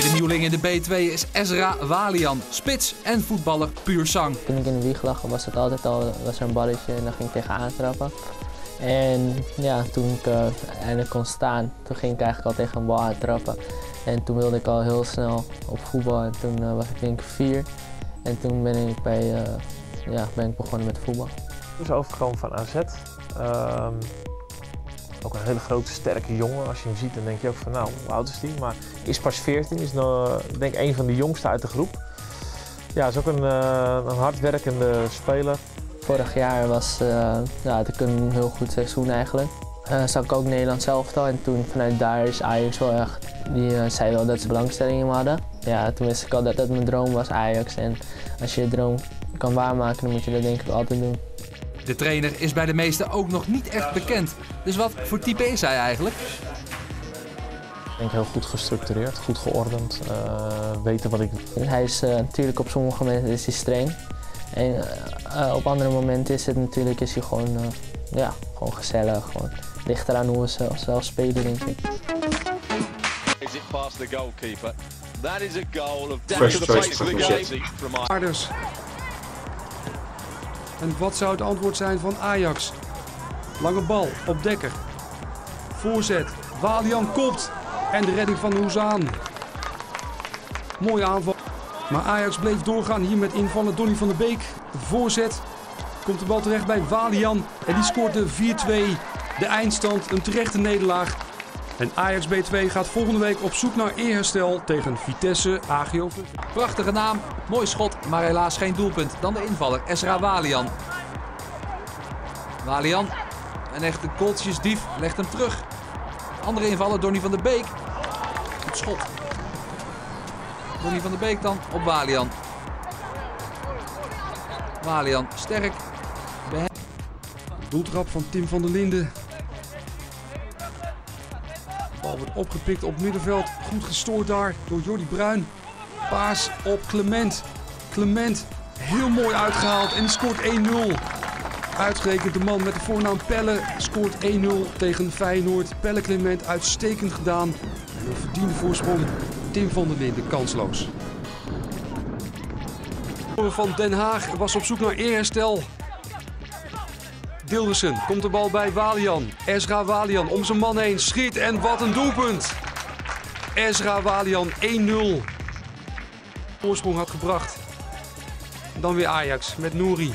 Tweede nieuweling in de B2 is Ezra Walian, spits en voetballer puur sang. Toen ik in de wieg lag was het altijd al, was er een balletje en dan ging ik tegenaan trappen. En ja, toen ik eindelijk kon staan, toen ging ik eigenlijk al tegen een bal aan trappen. En toen wilde ik al heel snel op voetbal en toen was ik denk ik 4. En toen ben ik begonnen met voetbal. Toen is overgekomen van AZ. Ook een hele grote, sterke jongen. Als je hem ziet, dan denk je ook van, nou, hoe oud is die? Maar is pas 14, is nog, denk ik, een van de jongste uit de groep. Ja, is ook een hardwerkende speler. Vorig jaar had ik een heel goed seizoen eigenlijk. Zag ik ook Nederland zelf al en toen vanuit daar is Ajax wel echt, die zei wel dat ze belangstelling in me hadden. Ja, toen wist ik al dat dat mijn droom was, Ajax. En als je je droom kan waarmaken, dan moet je dat denk ik altijd doen. De trainer is bij de meesten ook nog niet echt bekend. Dus wat voor type is hij eigenlijk? Ik denk heel goed gestructureerd, goed geordend, weten wat ik doe. Hij is natuurlijk op sommige momenten is hij streng. En op andere momenten is hij gewoon, gewoon gezellig. Gewoon ligt eraan hoe we zelf spelen, denk ik. Is it past the goalkeeper? That is a goal of death to the place of the game. En wat zou het antwoord zijn van Ajax? Lange bal op Dekker. Voorzet. Walian kopt. En de redding van Owusu. Mooie aanval. Maar Ajax bleef doorgaan hier met invallen Donny van de Beek. Voorzet. Komt de bal terecht bij Walian. En die scoort de 4-2. De eindstand. Een terechte nederlaag. En Ajax B2 gaat volgende week op zoek naar eerherstel tegen Vitesse AGOV. Prachtige naam, mooi schot, maar helaas geen doelpunt. Dan de invaller Ezra Walian. Walian, een echte kooltjesdief, legt hem terug. Andere invaller Donny van de Beek. Goed schot. Donny van de Beek dan op Walian. Walian sterk. Doeltrap van Tim van der Linden. Bal wordt opgepikt op middenveld. Goed gestoord daar door Jordy Bruin. Paas op Clement. Clement heel mooi uitgehaald en scoort 1-0. Uitgerekend de man met de voornaam Pelle scoort 1-0 tegen Feyenoord. Pelle Clement uitstekend gedaan. En een verdiende voorsprong. Tim van der Linden kansloos. Van Den Haag was op zoek naar eerherstel. Dildersen komt de bal bij Walian. Ezra Walian om zijn man heen schiet en wat een doelpunt. Ezra Walian 1-0. Voorsprong had gebracht. Dan weer Ajax met Nouri.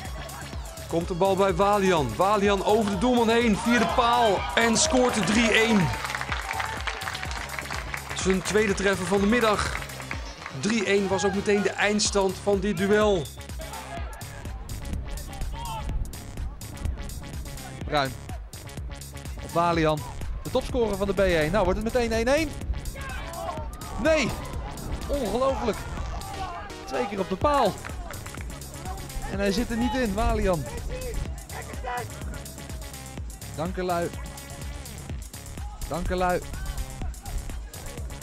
Komt de bal bij Walian. Walian over de doelman heen, vierde paal en scoort de 3-1. Zijn tweede treffer van de middag. 3-1 was ook meteen de eindstand van dit duel. Bruin. Op Walian. De topscorer van de B1. Nou wordt het meteen 1-1. Nee! Ongelooflijk. 2 keer op de paal. En hij zit er niet in, Walian. Dankerlui. Dankerlui.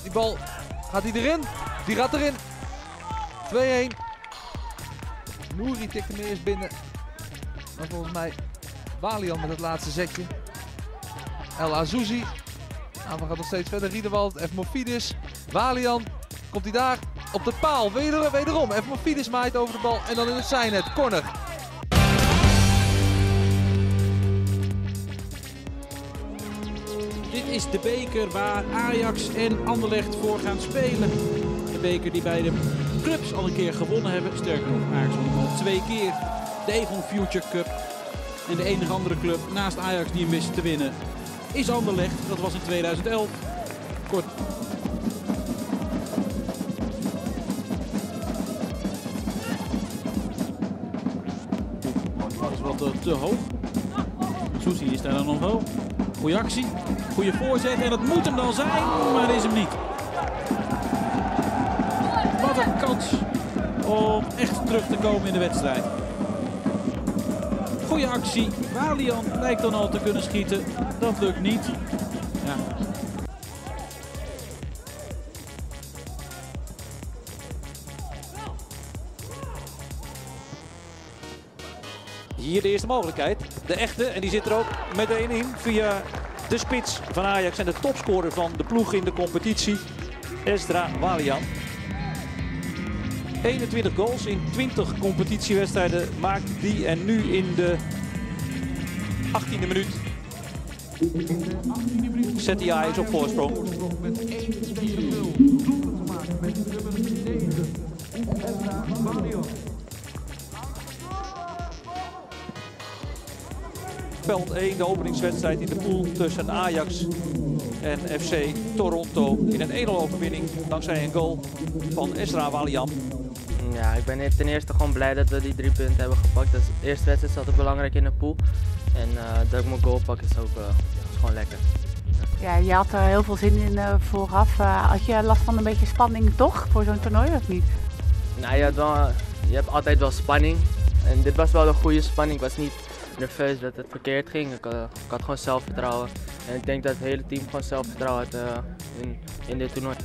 Die bal. Gaat hij erin? Die gaat erin. 2-1. Nouri tikt hem eerst binnen. Maar volgens mij... Walian met het laatste zetje. El Azouzi. Aanval gaat nog steeds verder. Riedewald, Even Moffidis. Walian. Komt hij daar op de paal. Wederom. Even Moffidis maait over de bal. En dan in het zijnet. Corner. Dit is de beker waar Ajax en Anderlecht voor gaan spelen. De beker die beide clubs al een keer gewonnen hebben. Sterker nog, Ajax al 2 keer. De AEGON Future Cup. En de enige andere club naast Ajax die hem wist te winnen is Anderlecht. Dat was in 2011. Kort. Dat is wat te hoog. Soesie is daar dan nog hoog. Goeie actie, goede voorzet en dat moet hem dan zijn, maar dat is hem niet. Wat een kans om echt terug te komen in de wedstrijd. Goeie actie, Walian lijkt dan al te kunnen schieten, dat lukt niet. Ja. Hier de eerste mogelijkheid, de echte, en die zit er ook meteen in via de spits van Ajax en de topscorer van de ploeg in de competitie. Ezra Walian. 21 goals in 20 competitiewedstrijden maakt die en nu in de 18e minuut. Zet die is op voorsprong. Veld 1, de openingswedstrijd in de pool tussen Ajax en FC Toronto. In een 1-0 overwinning dankzij een goal van Ezra Walian. Ja, ik ben ten eerste gewoon blij dat we die 3 punten hebben gepakt. Dus de eerste wedstrijd is altijd belangrijk in de pool. En dat ik mijn goal pak is ook is gewoon lekker. Ja, je had er heel veel zin in vooraf. Had je last van een beetje spanning toch voor zo'n toernooi of niet? Nou, je hebt altijd wel spanning. En dit was wel een goede spanning. Ik was niet nerveus dat het verkeerd ging. Ik had gewoon zelfvertrouwen. En ik denk dat het hele team gewoon zelfvertrouwen had in dit toernooi.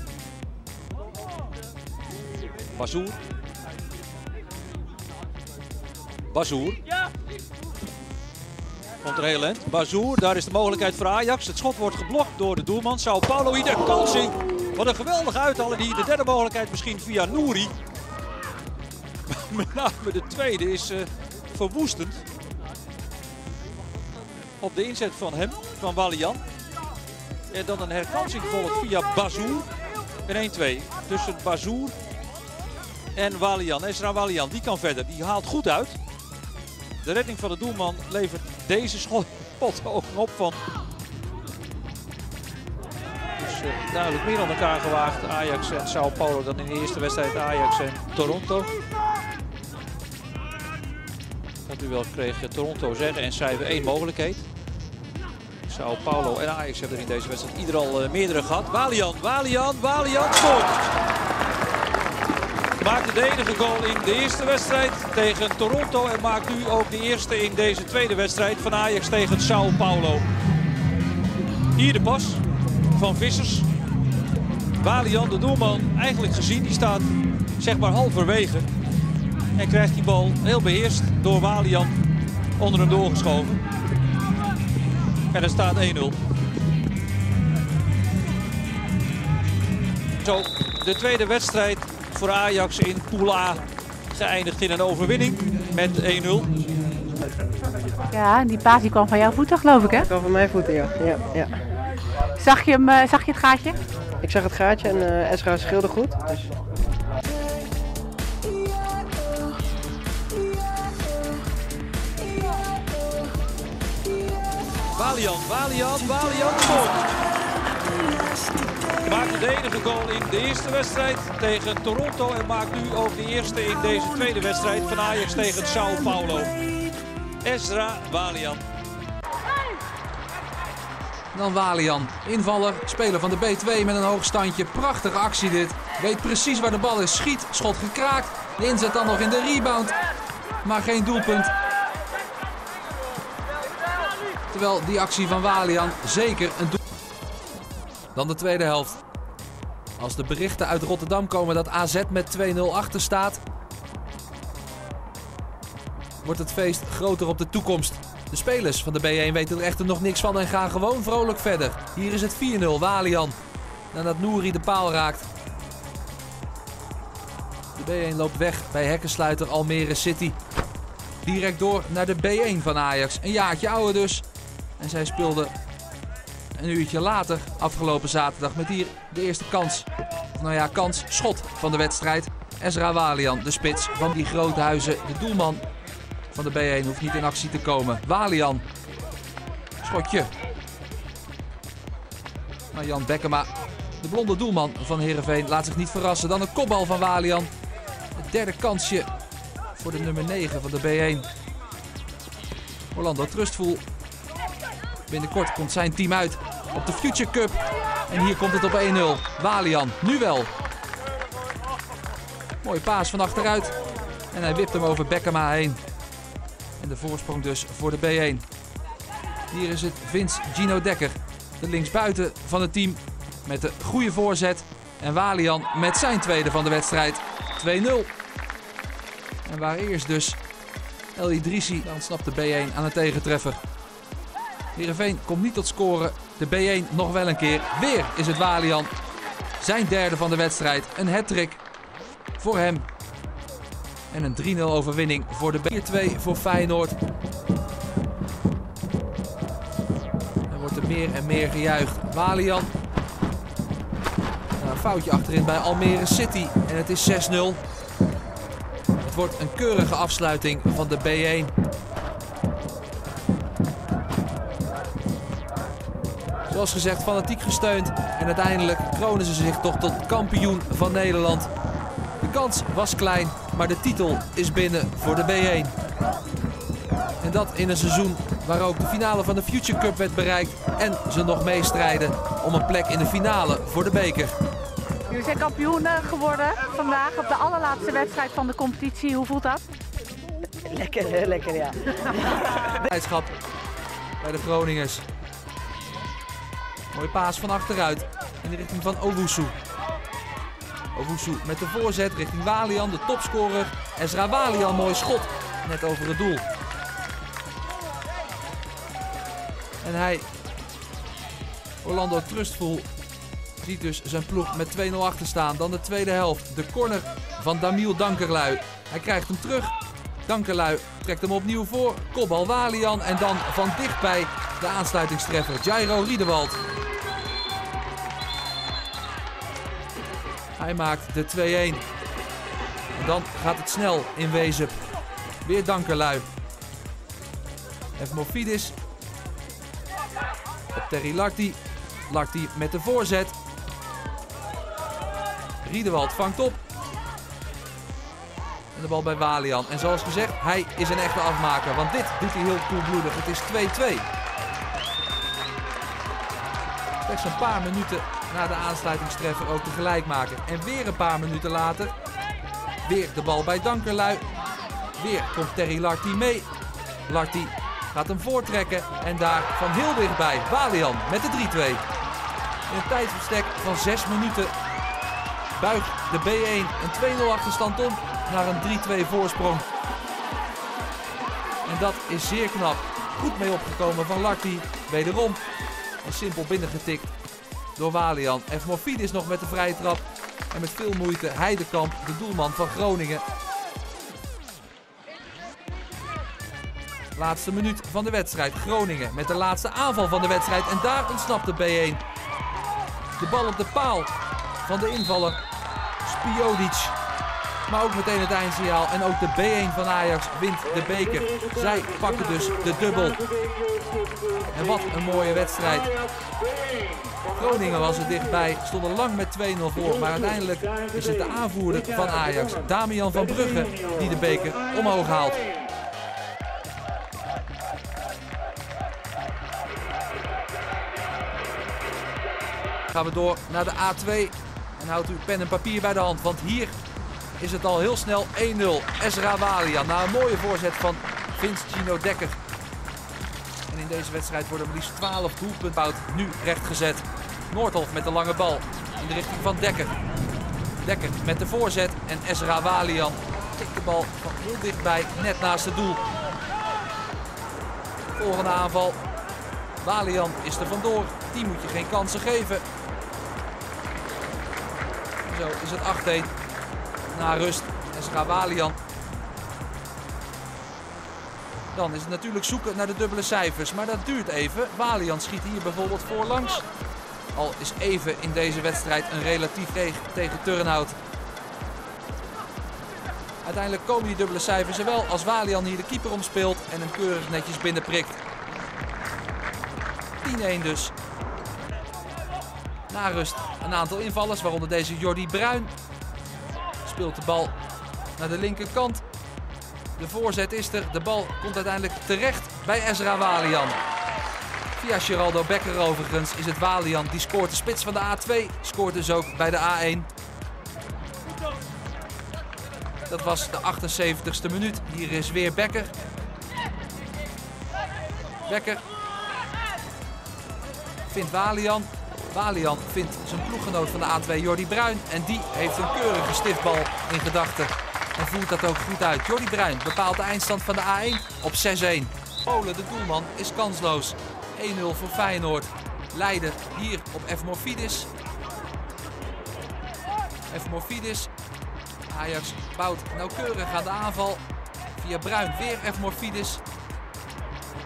Bazoer. Bazoer. Ja. Komt er heel end. Bazoer, daar is de mogelijkheid voor Ajax. Het schot wordt geblokt door de doelman. Sao Paulo hier, de kansing. Wat een geweldige uithalen hier. De derde mogelijkheid misschien via Nouri. Maar met name de tweede is verwoestend. Op de inzet van hem, van Walian. En dan een herkansing volgt via Bazoer. En 1-2 tussen Bazoer en Walian. Ezra Walian, die kan verder. Die haalt goed uit. De redding van de doelman levert deze schot ook op van. Dus duidelijk meer aan elkaar gewaagd Ajax en Sao Paulo dan in de eerste wedstrijd Ajax en Toronto. Dat duel kreeg Toronto zeggen en zij hebben 1 mogelijkheid. Sao Paulo en Ajax hebben er in deze wedstrijd ieder al meerdere gehad. Walian scoort! Maakte de enige goal in de eerste wedstrijd tegen Toronto en maakt nu ook de eerste in deze tweede wedstrijd van Ajax tegen Sao Paulo. Hier de pas van Vissers. Walian, de doelman, eigenlijk gezien, die staat zeg maar halverwege. En krijgt die bal heel beheerst door Walian onder hem doorgeschoven. En er staat 1-0. Zo, de tweede wedstrijd voor Ajax in Pool A geëindigd in een overwinning met 1-0. Ja, die paas die kwam van jouw voeten geloof ik hè? Dat kwam van mijn voeten, ja. Zag je het gaatje? Ik zag het gaatje en Ezra scheelde goed. Dus. Walian scoort! Maakt de enige goal in de eerste wedstrijd tegen Toronto en maakt nu ook de eerste in deze tweede wedstrijd van Ajax tegen Sao Paulo. Ezra Walian. Dan Walian, invaller, speler van de B2 met een hoog standje. Prachtige actie dit. Weet precies waar de bal is, schiet, schot gekraakt. De inzet dan nog in de rebound, maar geen doelpunt. Terwijl die actie van Walian zeker een doelpunt. Dan de tweede helft. Als de berichten uit Rotterdam komen dat AZ met 2-0 achter staat, wordt het feest groter op de toekomst. De spelers van de B1 weten er echter nog niks van en gaan gewoon vrolijk verder. Hier is het 4-0, Walian. Nadat Nouri de paal raakt. De B1 loopt weg bij hekkensluiter Almere City. Direct door naar de B1 van Ajax. Een jaartje ouder dus. En zij speelden een uurtje later, afgelopen zaterdag, met hier de eerste kans. Nou ja, schot van de wedstrijd. Ezra Walian, de spits van die grote huizen. De doelman van de B1 hoeft niet in actie te komen. Walian, schotje. Maar Jan Bekkema, de blonde doelman van Heerenveen, laat zich niet verrassen. Dan een kopbal van Walian. Het derde kansje voor de nummer 9 van de B1. Orlando Trustvol. Binnenkort komt zijn team uit op de Future Cup. En hier komt het op 1-0. Walian, nu wel. Mooie paas van achteruit. En hij wipt hem over Bekkema heen. En de voorsprong dus voor de B1. Hier is het Vince Gino Dekker. De linksbuiten van het team met de goede voorzet. En Walian met zijn tweede van de wedstrijd. 2-0. En waar eerst dus El Idrissi, dan snapt de B1 aan het tegentreffer. Heerenveen komt niet tot scoren. De B1 nog wel een keer. Weer is het Walian. Zijn derde van de wedstrijd. Een hat-trick voor hem. En een 3-0 overwinning voor de Beek. 4-2 voor Feyenoord. Dan wordt er meer en meer gejuicht. Walian. Nou, een foutje achterin bij Almere City. En het is 6-0. Het wordt een keurige afsluiting van de B1. Zoals gezegd, fanatiek gesteund. En uiteindelijk kronen ze zich toch tot kampioen van Nederland. De kans was klein, maar de titel is binnen voor de B1. En dat in een seizoen waar ook de finale van de Future Cup werd bereikt. En ze nog meestrijden om een plek in de finale voor de beker. Jullie zijn kampioen geworden vandaag op de allerlaatste wedstrijd van de competitie. Hoe voelt dat? Lekker, lekker, ja. Blijdschap bij de Groningers. Mooie paas van achteruit in de richting van Owusu. Owusu met de voorzet richting Walian, de topscorer. Ezra Walian, mooi schot, net over het doel. En hij, Orlando Trustvol, ziet dus zijn ploeg met 2-0 achter staan. Dan de tweede helft, de corner van Damiel Dankerlui. Hij krijgt hem terug. Dankerlui trekt hem opnieuw voor. Kopbal Walian en dan van dichtbij de aansluitingstreffer Jairo Riedewald. Hij maakt de 2-1. En dan gaat het snel in Wezep. Weer Dankerlui. Even Moffidis. Op Terry Lartey. Lartey met de voorzet. Riedewald vangt op. En de bal bij Walian. En zoals gezegd, hij is een echte afmaker. Want dit doet hij heel koelbloedig. Het is 2-2. Slechts een paar minuten na de aansluitingstreffer ook de gelijkmaker. En weer een paar minuten later. Weer de bal bij Dankerlui. Weer komt Terry Lartey mee. Lartey gaat hem voortrekken. En daar van heel dichtbij Walian met de 3-2. In een tijdsbestek van 6 minuten buigt de B1 een 2-0 achterstand om naar een 3-2 voorsprong. En dat is zeer knap. Goed mee opgekomen van Lartey. Wederom. En simpel binnengetikt door Walian. En Moffidis nog met de vrije trap. En met veel moeite Heidekamp, de doelman van Groningen. Laatste minuut van de wedstrijd. Groningen met de laatste aanval van de wedstrijd. En daar ontsnapt de B1. De bal op de paal van de invaller Spijodic. Maar ook meteen het eindsignaal. En ook de B1 van Ajax wint de beker. Zij pakken dus de dubbel. En wat een mooie wedstrijd. Groningen was er dichtbij. Stonden lang met 2-0 voor. Maar uiteindelijk is het de aanvoerder van Ajax, Damian van Bruggen, die de beker omhoog haalt. Gaan we door naar de A2. En houdt u pen en papier bij de hand. Want hier is het al heel snel 1-0. Ezra Walian na een mooie voorzet van Vince Gino Dekker. En in deze wedstrijd worden maar liefst 12 doelpunten nu rechtgezet. Noordhof met de lange bal in de richting van Dekker. Dekker met de voorzet en Ezra Walian tikt de bal van heel dichtbij net naast het doel. Volgende aanval. Walian is er vandoor. Die moet je geen kansen geven. Zo is het 8-1. Na rust Ezra Walian. Dan is het natuurlijk zoeken naar de dubbele cijfers. Maar dat duurt even. Walian schiet hier bijvoorbeeld voorlangs. Al is even in deze wedstrijd een relatief tegen Turnhout. Uiteindelijk komen die dubbele cijfers er wel als Walian hier de keeper omspeelt. En hem keurig netjes binnenprikt. 10-1 dus. Na rust een aantal invallers. Waaronder deze Jordy Bruin. Speelt de bal naar de linkerkant. De voorzet is er. De bal komt uiteindelijk terecht bij Ezra Walian. Via Geraldo Becker overigens is het Walian. Die scoort de spits van de A2. Scoort dus ook bij de A1. Dat was de 78ste minuut. Hier is weer Becker. Becker vindt Walian. Walian vindt zijn ploeggenoot van de A2, Jordy Bruin. En die heeft een keurige stiftbal in gedachten. En voert dat ook goed uit. Jordy Bruin bepaalt de eindstand van de A1 op 6-1. Polen, de doelman, is kansloos. 1-0 voor Feyenoord. Leiden hier op F. Morfidis. Even Moffidis. Ajax bouwt nauwkeurig aan de aanval. Via Bruin weer Even Moffidis.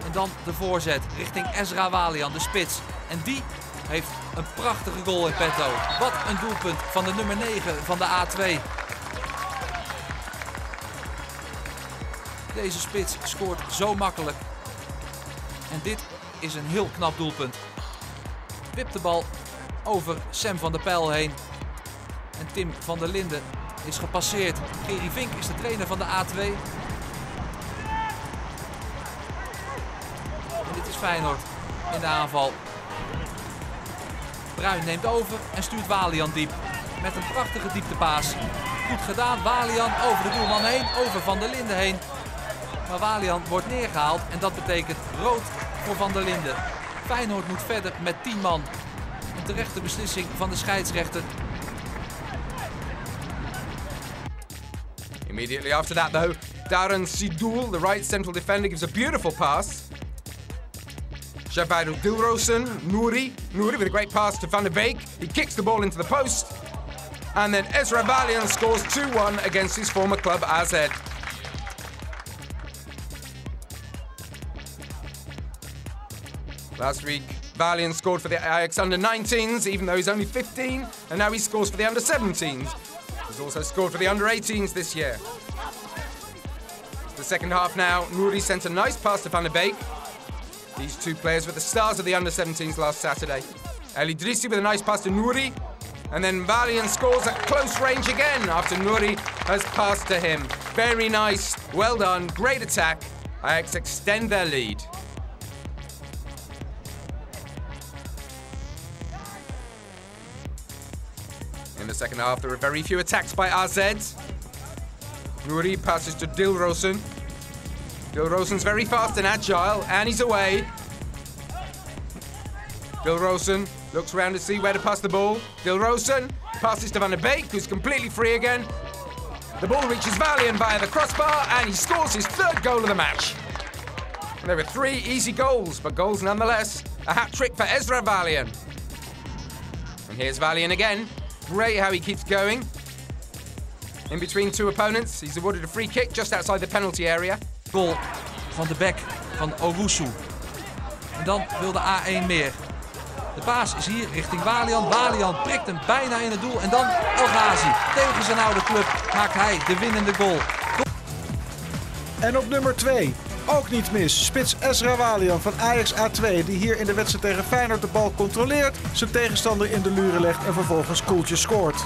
En dan de voorzet richting Ezra Walian, de spits. En die heeft een prachtige goal in petto. Wat een doelpunt van de nummer 9 van de A2. Deze spits scoort zo makkelijk. En dit is een heel knap doelpunt. Wipt de bal over Sam van der Pijl heen. En Tim van der Linden is gepasseerd. Gerry Vink is de trainer van de A2. En dit is Feyenoord in de aanval. Bruin neemt over en stuurt Walian diep. Met een prachtige dieptepaas. Goed gedaan, Walian over de doelman heen, over Van der Linden heen. Maar Walian wordt neergehaald en dat betekent rood voor Van der Linden. Feyenoord moet verder met 10 man. Een terechte beslissing van de scheidsrechter. Immediately after that though, Darren Sidoul, the right central defender, gives a beautiful pass. Shared by Bill Rosen, Nouri with a great pass to Van der Beek. He kicks the ball into the post. And then Ezra Walian scores 2-1 against his former club AZ. Last week, Walian scored for the Ajax under-19s, even though he's only 15, and now he scores for the under-17s. He's also scored for the under-18s this year. It's the second half now. Nouri sent a nice pass to Van der Beek. These two players were the stars of the under-17s last Saturday. El Idrissi with a nice pass to Nouri, and then Walian scores at close range again after Nouri has passed to him. Very nice, well done, great attack. Ajax extend their lead. In the second half, there are very few attacks by AZ. Nouri passes to Dil Rosen. Dil Rosen's very fast and agile, and he's away. Dil Rosen looks around to see where to pass the ball. Dil Rosen passes to Van der Beek, who's completely free again. The ball reaches Walian via the crossbar, and he scores his third goal of the match. And there were three easy goals, but goals nonetheless. A hat-trick for Ezra Walian. And here's Walian again. Great how he keeps going. In between two opponents, he's awarded a free kick just outside the penalty area. Goal van de Beck van Owusu. En dan wil de A1 meer. De paas is hier richting Walian. Walian prikt hem bijna in het doel. En dan El Azouzi. Tegen zijn oude club maakt hij de winnende goal. En op nummer 2. Ook niet mis. Spits Ezra Walian van Ajax A2, die hier in de wedstrijd tegen Feyenoord de bal controleert, zijn tegenstander in de luren legt en vervolgens koeltjes scoort.